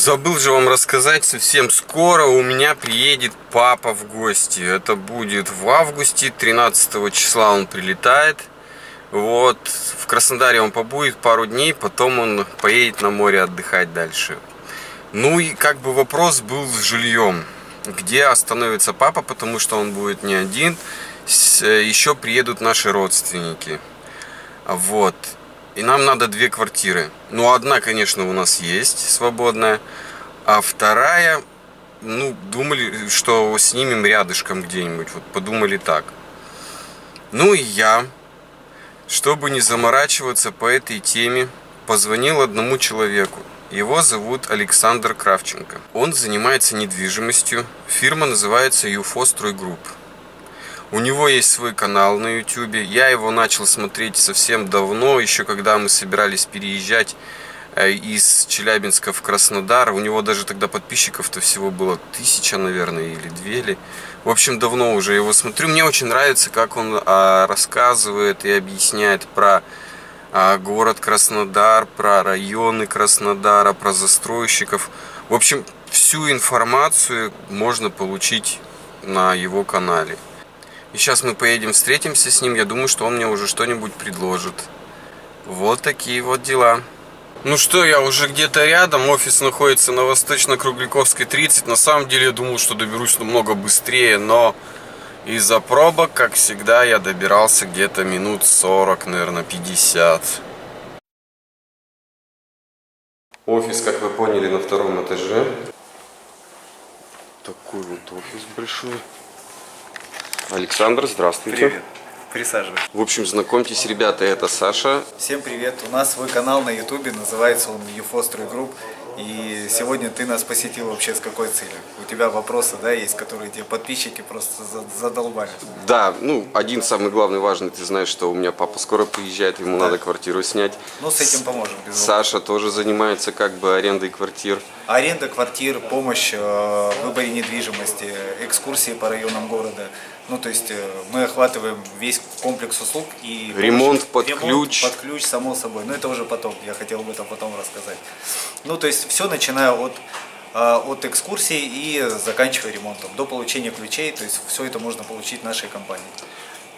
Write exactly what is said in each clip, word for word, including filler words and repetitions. Забыл же вам рассказать, совсем скоро у меня приедет папа в гости. Это будет в августе, тринадцатого числа он прилетает. Вот, в Краснодаре он побудет пару дней, потом он поедет на море отдыхать дальше. Ну и как бы вопрос был с жильем. Где остановится папа, потому что он будет не один. Еще приедут наши родственники. Вот. И нам надо две квартиры. Ну, одна, конечно, у нас есть, свободная. А вторая, ну, думали, что снимем рядышком где-нибудь. Вот подумали так. Ну и я, чтобы не заморачиваться по этой теме, позвонил одному человеку. Его зовут Александр Кравченко. Он занимается недвижимостью. Фирма называется ЮФО Стройгрупп. У него есть свой канал на YouTube. Я его начал смотреть совсем давно, еще когда мы собирались переезжать из Челябинска в Краснодар. У него даже тогда подписчиков-то всего было тысяча, наверное, или две. Или... В общем, давно уже его смотрю. Мне очень нравится, как он рассказывает и объясняет про город Краснодар, про районы Краснодара, про застройщиков. В общем, всю информацию можно получить на его канале. И сейчас мы поедем, встретимся с ним. Я думаю, что он мне уже что-нибудь предложит. Вот такие вот дела. Ну что, я уже где-то рядом. Офис находится на Восточно-Кругликовской, тридцать. На самом деле, я думал, что доберусь намного быстрее. Но из-за пробок, как всегда, я добирался где-то минут сорок, наверное, пятьдесят. Офис, как вы поняли, на втором этаже. Такой вот офис большой. Александр, здравствуйте. Привет. Присаживайтесь. В общем, знакомьтесь, ребята, это Саша. Всем привет. У нас свой канал на YouTube, называется он ЮФО Стройгрупп. И сегодня ты нас посетил вообще с какой целью? У тебя вопросы, да, есть, которые тебе подписчики просто задолбали? Да, ну, один самый главный важный, ты знаешь, что у меня папа скоро приезжает, ему да. надо квартиру снять. Ну, с этим поможем. Саша тоже занимается как бы арендой квартир. Аренда квартир, помощь в выборе недвижимости, экскурсии по районам города. Ну, то есть мы охватываем весь комплекс услуг и... Ремонт под ключ. Под ключ, само собой. Но это уже потом, я хотел об этом потом рассказать. Ну, то есть все, начиная от, от экскурсий и заканчивая ремонтом, до получения ключей. То есть все это можно получить в нашей компании.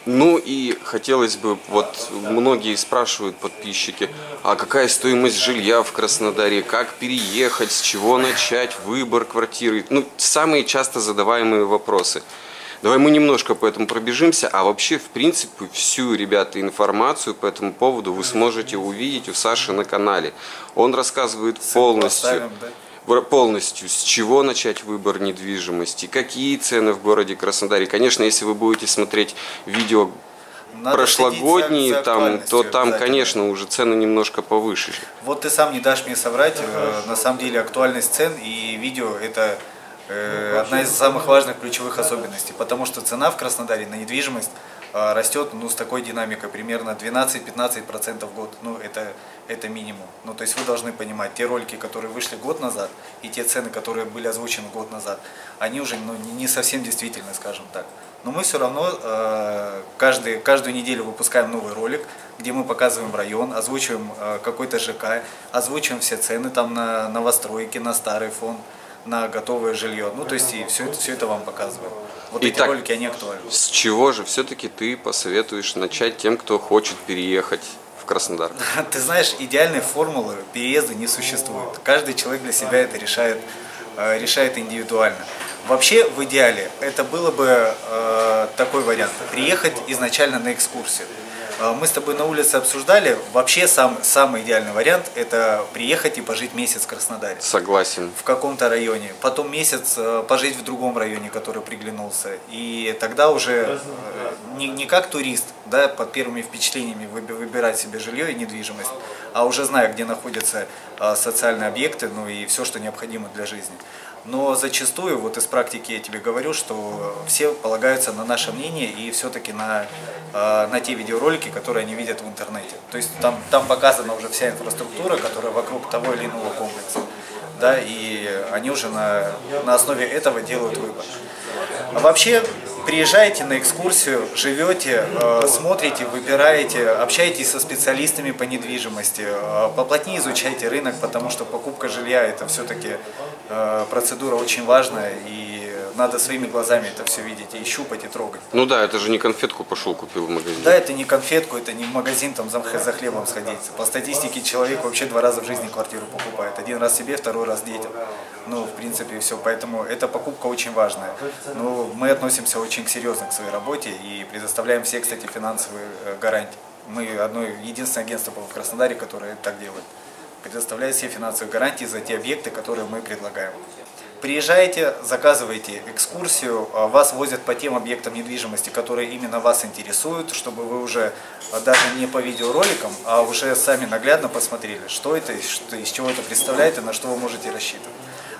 Ну и хотелось бы, вот многие спрашивают подписчики, а какая стоимость жилья в Краснодаре, как переехать, с чего начать, выбор квартиры. Ну, самые часто задаваемые вопросы. Давай мы немножко по этому пробежимся, а вообще, в принципе, всю, ребята, информацию по этому поводу вы сможете увидеть у Саши на канале. Он рассказывает полностью, полностью, с чего начать выбор недвижимости, какие цены в городе Краснодаре. Конечно, если вы будете смотреть видео прошлогодние, там, то там, конечно, уже цены немножко повыше. Вот ты сам не дашь мне соврать, на самом деле актуальность цен и видео – это... одна из самых важных ключевых особенностей, потому что цена в Краснодаре на недвижимость растет, ну, с такой динамикой, примерно двенадцать-пятнадцать процентов в год, ну, это, это минимум. Ну, то есть вы должны понимать, те ролики, которые вышли год назад, и те цены, которые были озвучены год назад, они уже, ну, не совсем действительны, скажем так. Но мы все равно э, каждый, каждую неделю выпускаем новый ролик, где мы показываем район, озвучиваем э, какой-то ЖК, озвучиваем все цены там на новостройки, на старый фонд, на готовое жилье. Ну, то есть, и все, все это вам показываем. Вот эти ролики, они актуальны. С чего же все-таки ты посоветуешь начать тем, кто хочет переехать в Краснодар? Ты знаешь, идеальной формулы переезда не существует. Каждый человек для себя это решает, решает индивидуально. Вообще, в идеале, это было бы э, такой вариант. Приехать изначально на экскурсию. Мы с тобой на улице обсуждали, вообще сам, самый идеальный вариант – это приехать и пожить месяц в Краснодаре. Согласен. В каком-то районе, потом месяц пожить в другом районе, который приглянулся. И тогда уже не, не как турист, да, под первыми впечатлениями выбирать себе жилье и недвижимость, а уже зная, где находятся социальные объекты, ну и все, что необходимо для жизни. Но зачастую, вот из практики я тебе говорю, что все полагаются на наше мнение и все-таки на, на те видеоролики, которые они видят в интернете. То есть там, там показана уже вся инфраструктура, которая вокруг того или иного комплекса. Да, и они уже на, на основе этого делают выбор. А вообще, приезжаете на экскурсию, живете, смотрите, выбираете, общаетесь со специалистами по недвижимости, поплотнее изучайте рынок, потому что покупка жилья – это все-таки процедура очень важная, и надо своими глазами это все видеть, и щупать, и трогать. Ну да, это же не конфетку пошел купил в магазин. Да, это не конфетку, это не в магазин там за, за хлебом сходить. По статистике человек вообще два раза в жизни квартиру покупает. Один раз себе, второй раз детям. Ну, в принципе, все. Поэтому эта покупка очень важная. Но мы относимся очень серьезно к своей работе и предоставляем все, кстати, финансовые гарантии. Мы одно, единственное агентство в Краснодаре, которое так делает. Предоставляет все финансовые гарантии за те объекты, которые мы предлагаем. Приезжаете, заказываете экскурсию, вас возят по тем объектам недвижимости, которые именно вас интересуют, чтобы вы уже даже не по видеороликам, а уже сами наглядно посмотрели, что это, из чего это представляет и на что вы можете рассчитывать.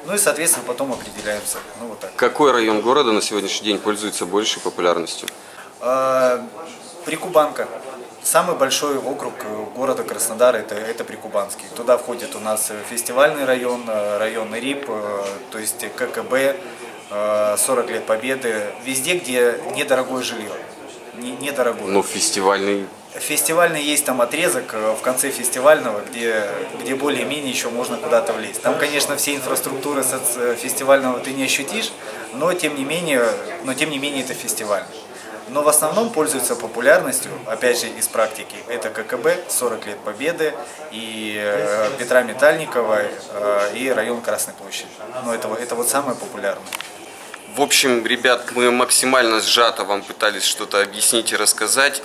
Ну и, соответственно, потом определяемся. Ну, вот так. Какой район города на сегодняшний день пользуется большей популярностью? Прикубанка. Самый большой округ города Краснодар это, это Прикубанский. Туда входит у нас фестивальный район, район РИП, то есть ККБ, сорок лет Победы. Везде, где недорогое жилье. Не, недорогое. Но фестивальный... Фестивальный есть там отрезок в конце фестивального, где, где более-менее еще можно куда-то влезть. Там, конечно, все инфраструктуры фестивального ты не ощутишь, но тем не менее, но, тем не менее это фестиваль. Но в основном пользуются популярностью, опять же, из практики. Это ККБ, сорок лет Победы, и э, Петра Метальникова, э, и район Красной площади. Но это, это вот самое популярное. В общем, ребят, мы максимально сжато вам пытались что-то объяснить и рассказать.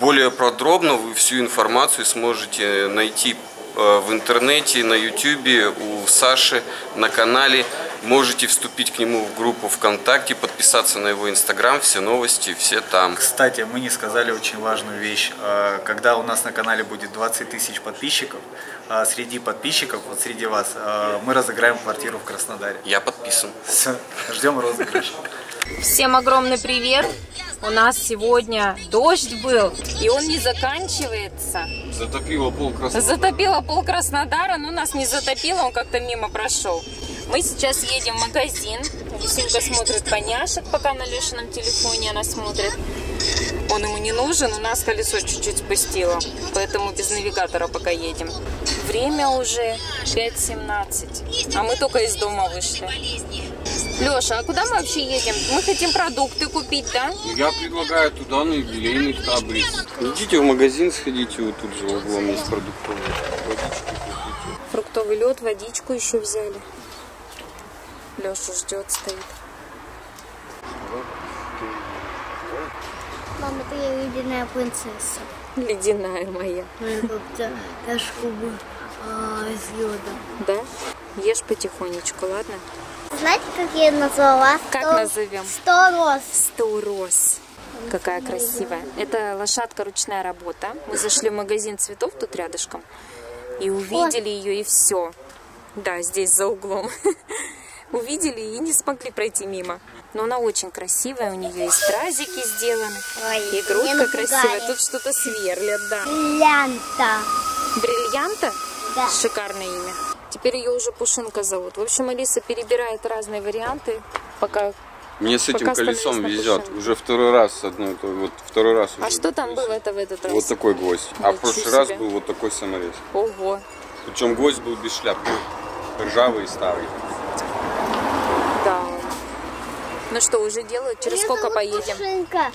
Более подробно вы всю информацию сможете найти в интернете, на ютубе, у Саши, на канале. Можете вступить к нему в группу ВКонтакте, подписаться на его инстаграм, все новости, все там. Кстати, мы не сказали очень важную вещь. Когда у нас на канале будет двадцать тысяч подписчиков, среди подписчиков, вот среди вас, мы разыграем квартиру в Краснодаре. Я подписан. Все, ждем розыгрыш. Всем огромный привет. У нас сегодня дождь был, и он не заканчивается. Затопило пол Краснодара. Затопило пол Краснодара, но нас не затопило, он как-то мимо прошел. Мы сейчас едем в магазин. Есенька смотрит коняшек, пока на Лешином телефоне она смотрит. Он ему не нужен, у нас колесо чуть-чуть спустило, поэтому без навигатора пока едем. Время уже пять семнадцать, а мы только из дома вышли. Леша, а куда мы вообще едем? Мы хотим продукты купить, да? Я предлагаю туда, на юбилейный Табрис. Идите в магазин, сходите, вот тут же углом есть продуктовый. Водичку купите. Фруктовый лед, водичку еще взяли. Леша ждет, стоит. Мама, ты ледяная принцесса. Ледяная моя. Даже кубы с ледом. Да? Ешь потихонечку, ладно? Знаете, как я ее назвала? Как сто... назовем? Сто роз. Сто роз. Какая красивая. Это лошадка ручная работа. Мы зашли в магазин цветов тут рядышком и увидели ее, и все. Да, здесь за углом. Увидели и не смогли пройти мимо. Но она очень красивая, у нее есть стразики сделаны. Ой, и грудка красивая. Тут что-то сверлят, да. Бриллианта. Бриллианта? Да. Шикарное имя. Теперь ее уже Пушинка зовут. В общем, Алиса перебирает разные варианты, пока... Мне с этим колесом везет. Пушинка. Уже второй раз. Одну, вот, второй раз а уже. Что там было-то в этот раз? Вот такой гвоздь. Ничего а в прошлый себе. раз был вот такой саморез. Ого. Причем гвоздь был без шляпки. Ржавый и старый. Да. Ну что, уже делают? Через Меня сколько поедем? Пушинка.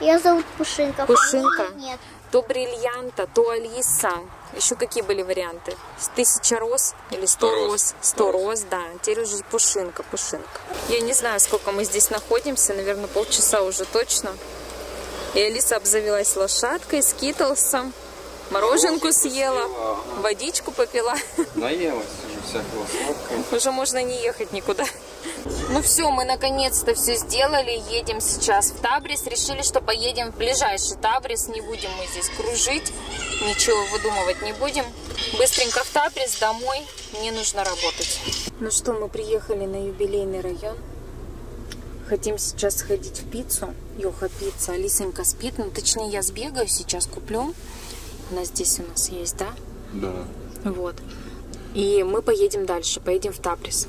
Я зовут Пушинка. Пушинка? Нет. То бриллианта, то Алиса. Еще какие были варианты? Тысяча роз или сто роз? Сто роз, да. Теперь уже Пушинка, Пушинка. Я не знаю, сколько мы здесь находимся. Наверное, полчаса уже точно. И Алиса обзавелась лошадкой, скитлсом. Мороженку съела, водичку попила. Наелась уже всякого сладкого. Уже можно не ехать никуда. Ну все, мы наконец-то все сделали. Едем сейчас в Табрис. Решили, что поедем в ближайший Табрис. Не будем мы здесь кружить. Ничего выдумывать не будем. Быстренько в Табрис, домой. Мне нужно работать. Ну что, мы приехали на юбилейный район. Хотим сейчас сходить в пиццу. Йоха пицца, Алисонька спит. Ну точнее, я сбегаю, сейчас куплю. Она здесь у нас есть, да? Да. Вот. И мы поедем дальше, поедем в Табрис.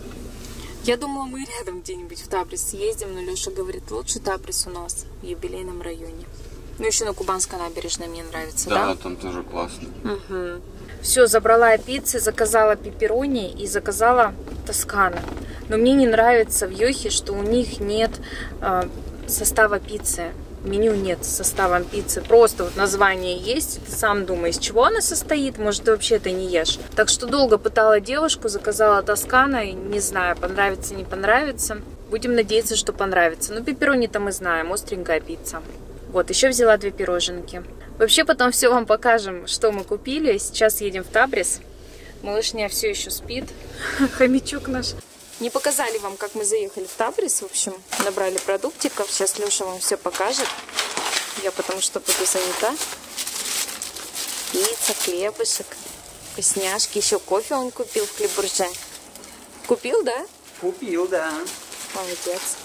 Я думала, мы рядом где-нибудь в Табрис съездим, но Лёша говорит, лучше Табрис у нас в юбилейном районе. Ну, еще на Кубанской набережной мне нравится, да? Да, там тоже классно. Угу. Все, забрала я пиццы, заказала пепперони и заказала тоскана. Но мне не нравится в Йохе, что у них нет э, состава пиццы. Меню нет с составом пиццы. Просто вот название есть, ты сам думаешь, из чего она состоит, может, ты вообще это не ешь. Так что долго пытала девушку, заказала тоскана, и не знаю, понравится, не понравится. Будем надеяться, что понравится. Но пепперони-то мы знаем, остренькая пицца. Вот, еще взяла две пироженки. Вообще, потом все вам покажем, что мы купили. Сейчас едем в Табрис. Малышня все еще спит. Хомячок наш. Не показали вам, как мы заехали в Табрис. В общем, набрали продуктиков. Сейчас Леша вам все покажет. Я потому что буду занята. Пицца, хлебушек, вкусняшки. Еще кофе он купил в Хлебурже. Купил, да? Купил, да. Молодец.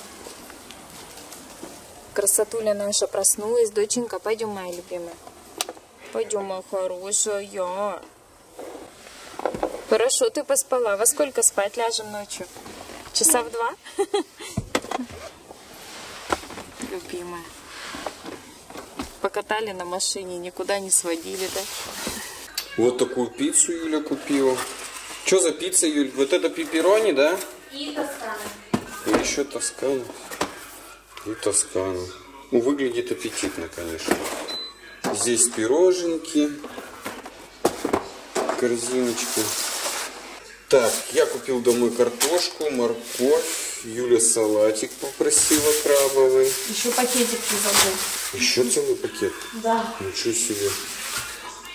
Красотуля наша проснулась. Доченька, пойдем, моя любимая. Пойдем, моя хорошая. Хорошо, ты поспала. Во сколько спать ляжем ночью? Часа в два? Любимая. Покатали на машине, никуда не сводили, да? Вот такую пиццу Юля купила. Что за пицца, Юль? Вот это пепперони, да? И тоскана. И еще тоскана. И тоскану. Ну, выглядит аппетитно, конечно. Здесь пироженки. Корзиночку. Так, я купил домой картошку, морковь. Юля салатик попросила крабовый. Еще пакетик ты забыл. Еще целый пакет? Да. Ничего себе.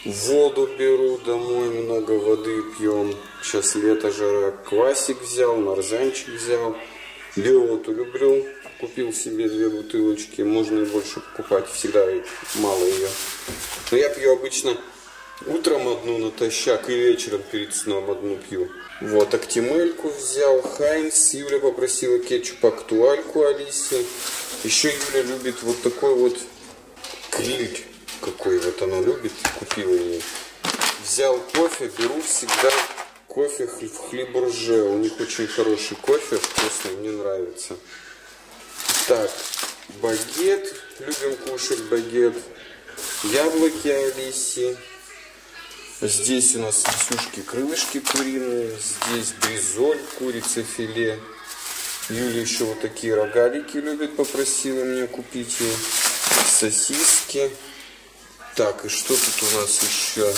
Воду беру домой, много воды пьем. Сейчас лето, жара. Квасик взял, нарзанчик взял. Биоту люблю. Купил себе две бутылочки, можно и больше покупать, всегда мало ее. Но я пью обычно утром одну натощак и вечером перед сном одну пью. Вот, актимельку взял, Хайнс, Юля попросила кетчуп актуальку Алисе. Еще Юля любит вот такой вот гриль, какой вот она любит, купила ей. Взял кофе, беру всегда кофе в Хлебурже, у них очень хороший кофе, вкусный, мне нравится. Так, багет, любим кушать багет, яблоки Алиси, здесь у нас сушки крылышки куриные, здесь бризоль, курица филе, Юля еще вот такие рогалики любит, попросила меня купить ее, сосиски, так, и что тут у нас еще,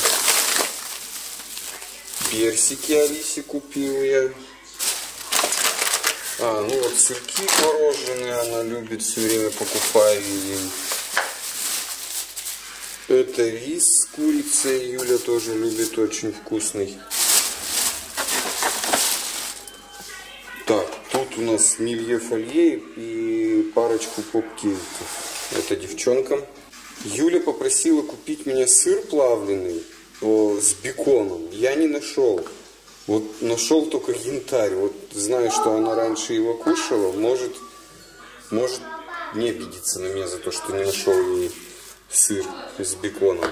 персики Алисе купил я. А, ну вот сырки мороженые она любит, все время покупаю ей. Это рис с курицей, Юля тоже любит, очень вкусный. Так, тут у нас милье фолье и парочку поп-кейков. Это девчонкам. Юля попросила купить мне сыр плавленый о, с беконом, я не нашел. Вот нашел только янтарь, вот знаю, что она раньше его кушала, может, может не обидеться на меня за то, что не нашел ей сыр с беконом.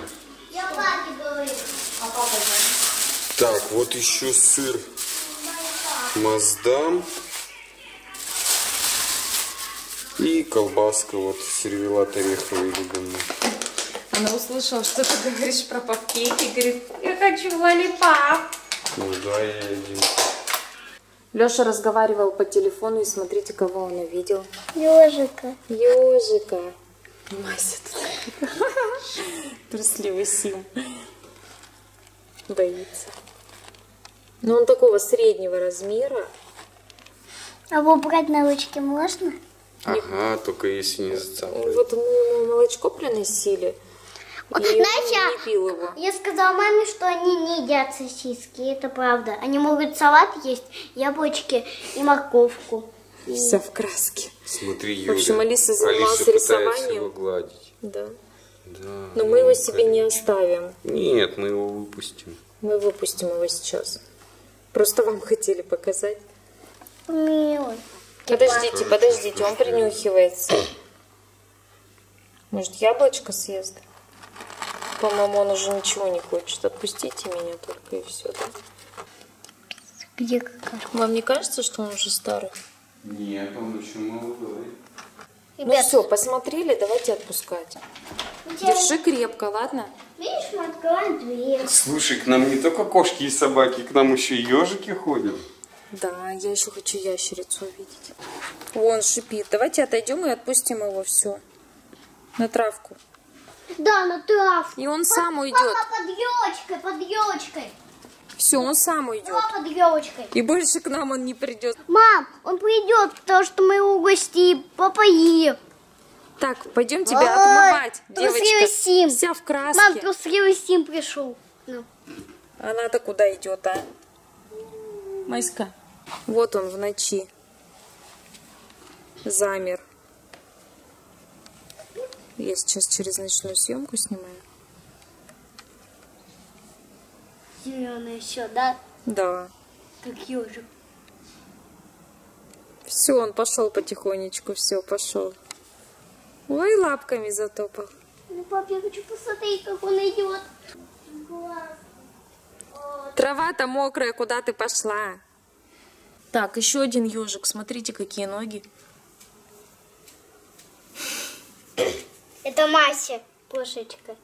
Так, вот еще сыр маздам и колбаска, вот сервелат ореховый любимый. Она услышала, что ты говоришь про попкейки, говорит, я хочу лолипап. Ну, да, я один. Леша разговаривал по телефону, и смотрите, кого он увидел. Ёжика. Ёжика. Мася тут. Трусливый Сим. Боится. Но он такого среднего размера. А его брать на ручки можно? Ага, только если не зацапывать. Вот мы молочко приносили. И знаешь, я, я сказала маме, что они не едят сосиски, это правда. Они могут салат есть, яблочки и морковку. Вся в краске. Смотри, Юля. В общем, Алиса занималась Алиса рисованием. Его гладить. Да. Да. Но мы его себе не оставим. Нет, мы его выпустим. Мы выпустим его сейчас. Просто вам хотели показать. Милый. Подождите, подождите, он принюхивается. Может, яблочко съест? По-моему, он уже ничего не хочет. Отпустите меня только и все. Да? Где какашка? Вам не кажется, что он уже старый? Нет, он еще молодой. Ребят, ну все, посмотрели, давайте отпускать. Держи крепко, ладно? Видишь, мы открываем дверь. Слушай, к нам не только кошки и собаки, к нам еще и ежики ходят. Да, я еще хочу ящерицу увидеть. Вон шипит. Давайте отойдем и отпустим его, все. На травку. Да, на травку. И он под, сам уйдет. Папа, под елочкой, под елочкой. Все, он сам уйдет. Папа, под елочкой. И больше к нам он не придет. Мам, он придет, потому что мы его гости попоим. Так, пойдем тебя Ой, отмывать, девочка. Сим. Вся в краске. Мам, трусливый Сим пришел. Ну. Она-то куда идет, а? Майска. Вот он в ночи. Замер. Я сейчас через ночную съемку снимаю. Зеленый еще, да? Да. Как ежик. Все, он пошел потихонечку, все, пошел. Ой, лапками затопал. Ну, пап, я хочу посмотреть, как он идет. Трава-то мокрая, куда ты пошла? Так, еще один ежик. Смотрите, какие ноги. Это Мася, кошечка.